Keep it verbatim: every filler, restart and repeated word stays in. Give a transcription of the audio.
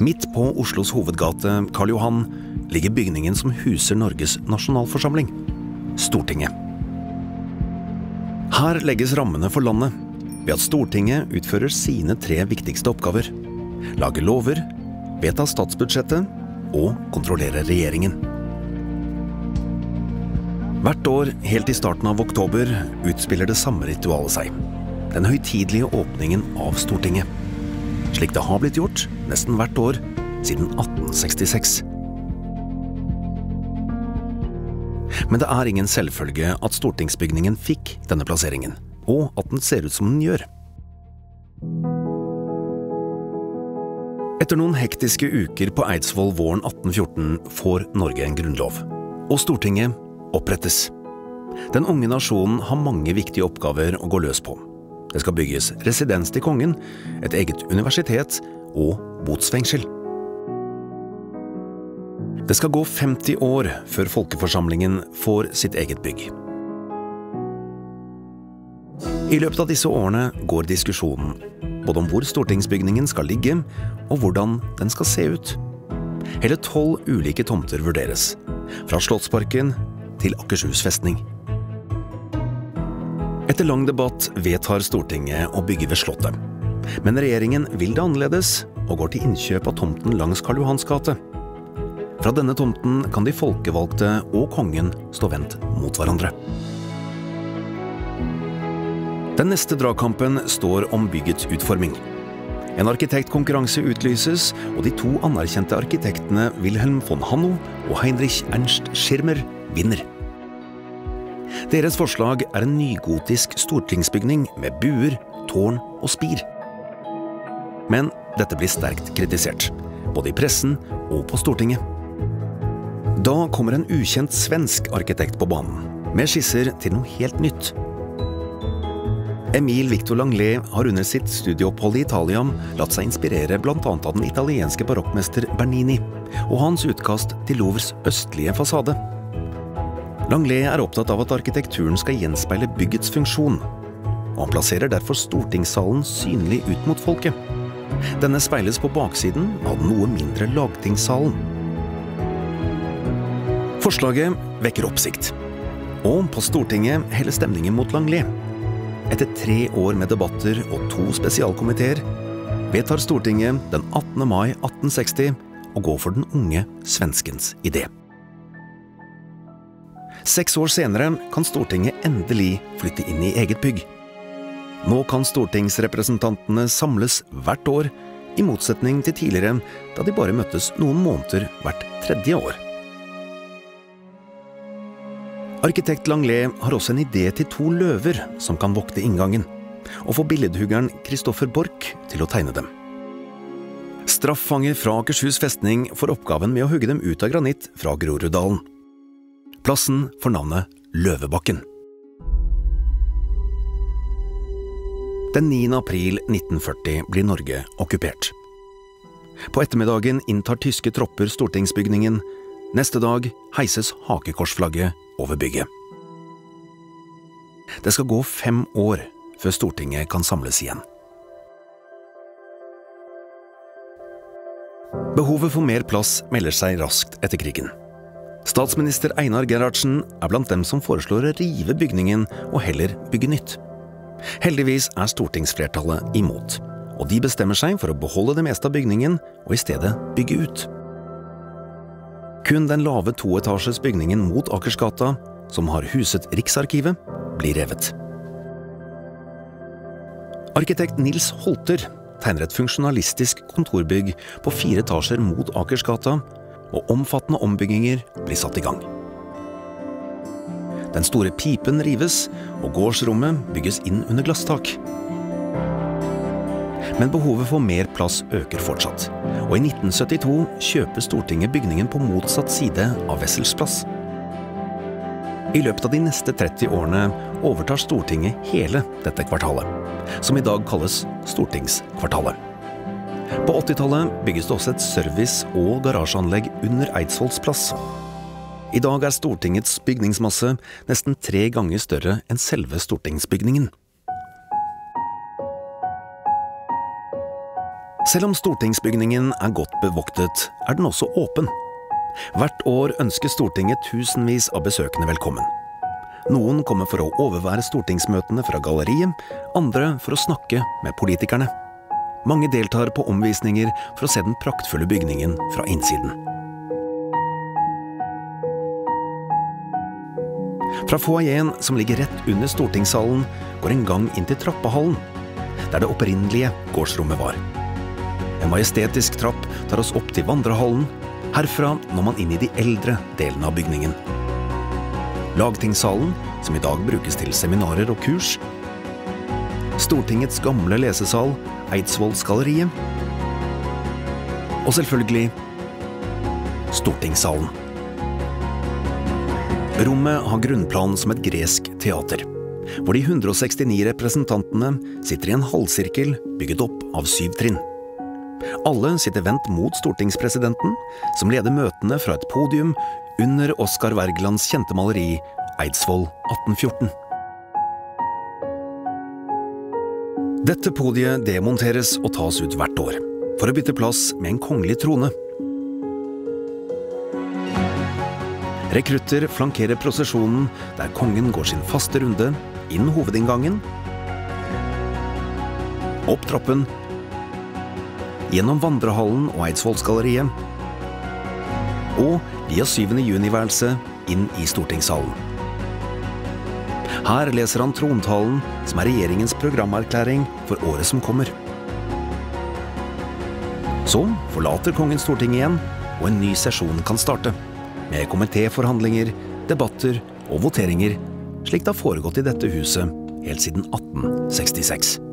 Midt på Oslos hovedgate, Karl Johan, ligger bygningen som huser Norges nasjonalforsamling, Stortinget. Her legges rammene for landet, ved at Stortinget utfører sine tre viktigste oppgaver. Lager lover, vedtar statsbudsjettet og kontrollerer regjeringen. Hvert år, helt i starten av oktober, utspiller det samme ritualet seg. Den høytidelige åpningen av Stortinget. Slik det har blitt gjort nesten hvert år siden atten sekstiseks. Men det er ingen selvfølge at Stortingsbygningen fikk denne plasseringen, og at den ser ut som den gjør. Etter noen hektiske uker på Eidsvoll våren atten fjorten får Norge en grunnlov, og Stortinget opprettes. Den unge nasjonen har mange viktige oppgaver å gå løs på. Det skal bygges residens til kongen, et eget universitet og botsfengsel. Det skal gå femti år før folkeforsamlingen får sitt eget bygg. I løpet av disse årene går diskusjonen, både om hvor Stortingsbygningen skal ligge og hvordan den skal se ut. Hele tolv ulike tomter vurderes, fra Slottsparken til Akershusfestning. Etter lang debatt vedtar Stortinget å bygge ved Slottet. Men regjeringen vil det annerledes og går til innkjøp av tomten langs Karl Johans gate. Fra denne tomten kan de folkevalgte og kongen stå vendt mot hverandre. Den neste dragkampen står om byggets utforming. En arkitektkonkurranse utlyses, og de to anerkjente arkitektene Wilhelm von Hanno og Heinrich Ernst Schirmer vinner. Deres forslag er en nygotisk stortingsbygning med buer, tårn og spir. Men dette blir sterkt kritisert, både i pressen og på Stortinget. Da kommer en ukjent svensk arkitekt på banen, med skisser til noe helt nytt. Emil Victor Langlet har under sitt studieopphold i Italia latt seg inspirere blant annet av den italienske barokkmester Bernini og hans utkast til Louvres østlige fasade. Langlet er opptatt av at arkitekturen skal gjenspeile byggets funksjon, og han plasserer derfor stortingssalen synlig ut mot folket. Denne speiles på baksiden av den noe mindre lagtingssalen. Forslaget vekker oppsikt, og på Stortinget heller stemningen mot Langlet. Etter tre år med debatter og to spesialkomiteer vedtar Stortinget den attende mai atten seksti å gå for den unge svenskens idé. Seks år senere kan Stortinget endelig flytte inn i eget bygg. Nå kan stortingsrepresentantene samles hvert år, i motsetning til tidligere, da de bare møttes noen måneder hvert tredje år. Arkitekt Langlet har også en idé til to løver som kan vokte inngangen, og få billedhuggeren Christoffer Bork til å tegne dem. Straffanger fra Akershus festning får oppgaven med å hugge dem ut av granitt fra Grorudalen. Plassen får navnet Løvebakken. Den niende april nitten førti blir Norge okkupert. På ettermiddagen inntar tyske tropper Stortingsbygningen. Neste dag heises hakekorsflagget over bygget. Det skal gå fem år før Stortinget kan samles igjen. Behovet for mer plass melder seg raskt etter krigen. Statsminister Einar Gerhardsen er blant dem som foreslår å rive bygningen og heller bygge nytt. Heldigvis er stortingsflertallet imot, og de bestemmer seg for å beholde det meste av bygningen og i stedet bygge ut. Kun den lave toetasjes bygningen mot Akersgata, som har huset Riksarkivet, blir revet. Arkitekt Nils Holter tegner et funksjonalistisk kontorbygg på fire etasjer mot Akersgata, og omfattende ombygginger blir satt i gang. Den store pipen rives, og gårdsrommet bygges inn under glasstak. Men behovet for mer plass øker fortsatt, og i nitten syttito kjøper Stortinget bygningen på motsatt side av Wessels plass. I løpet av de neste tretti årene overtar Stortinget hele dette kvartalet, som i dag kalles Stortingskvartalet. På åttitallet bygges det også et service- og garasjeanlegg under Eidsvolls plass. I dag er Stortingets bygningsmasse nesten tre ganger større enn selve Stortingsbygningen. Selv om Stortingsbygningen er godt bevoktet, er den også åpen. Hvert år ønsker Stortinget tusenvis av besøkende velkommen. Noen kommer for å overvære stortingsmøtene fra galleriet, andre for å snakke med politikerne. Mange deltar på omvisninger for å se den praktfulle bygningen fra innsiden. Fra foajeen, som ligger rett under stortingssalen, går en gang inn til trappehallen, der det opprinnelige gårdsrommet var. En majestetisk trapp tar oss opp til vandrehallen. Herfra når man inn i de eldre delene av bygningen. Lagtingssalen, som i dag brukes til seminarer og kurs. Stortingets gamle lesesal, Eidsvolls galleriet. Og selvfølgelig Stortingssalen. Rommet har grunnplanen som et gresk teater, hvor de hundre og sekstini representantene sitter i en halvsirkel bygget opp av syv trinn. Alle sitter vendt mot stortingspresidenten, som leder møtene fra et podium under Oscar Vergelands kjente maleri Eidsvoll attenhundre og fjorten. Dette podiet demonteres og tas ut hvert år, for å bytte plass med en kongelig trone. Rekrutter flankerer prosesjonen, der kongen går sin faste runde, inn hovedinngangen, opp trappen, gjennom vandrehallen og Eidsvollsgalleriet, og via syvende juni-værelset inn i stortingssalen. Her leser han trontalen, som er regjeringens programerklæring for året som kommer. Så forlater kongen Stortinget igjen, og en ny sesjon kan starte, med komitéforhandlinger, debatter og voteringer, slik det har foregått i dette huset helt siden atten sekstiseks.